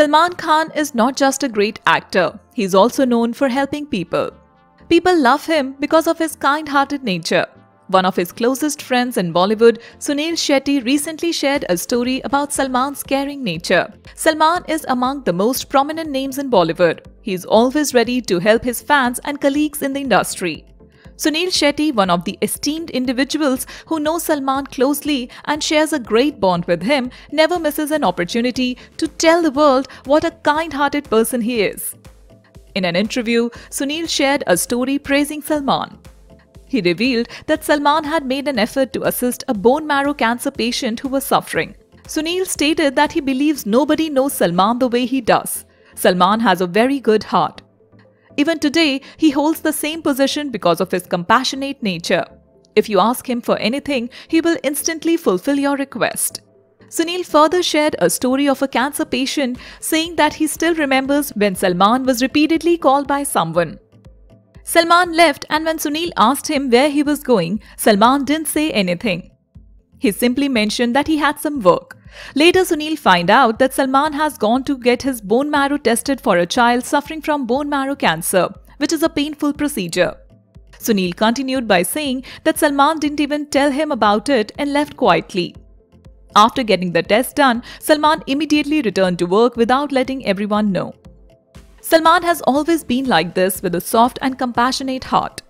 Salman Khan is not just a great actor, he's also known for helping people. People love him because of his kind-hearted nature. One of his closest friends in Bollywood, Suniel Shetty, recently shared a story about Salman's caring nature. Salman is among the most prominent names in Bollywood. He is always ready to help his fans and colleagues in the industry. Suniel Shetty, one of the esteemed individuals who knows Salman closely and shares a great bond with him, never misses an opportunity to tell the world what a kind-hearted person he is. In an interview, Suniel shared a story praising Salman. He revealed that Salman had made an effort to assist a bone marrow cancer patient who was suffering. Suniel stated that he believes nobody knows Salman the way he does. Salman has a very good heart. Even today, he holds the same position because of his compassionate nature. If you ask him for anything, he will instantly fulfill your request. Suniel further shared a story of a cancer patient saying that he still remembers when Salman was repeatedly called by someone. Salman left, and when Suniel asked him where he was going, Salman didn't say anything. He simply mentioned that he had some work. Later, Suniel found out that Salman has gone to get his bone marrow tested for a child suffering from bone marrow cancer, which is a painful procedure. Suniel continued by saying that Salman didn't even tell him about it and left quietly. After getting the test done, Salman immediately returned to work without letting everyone know. Salman has always been like this, with a soft and compassionate heart.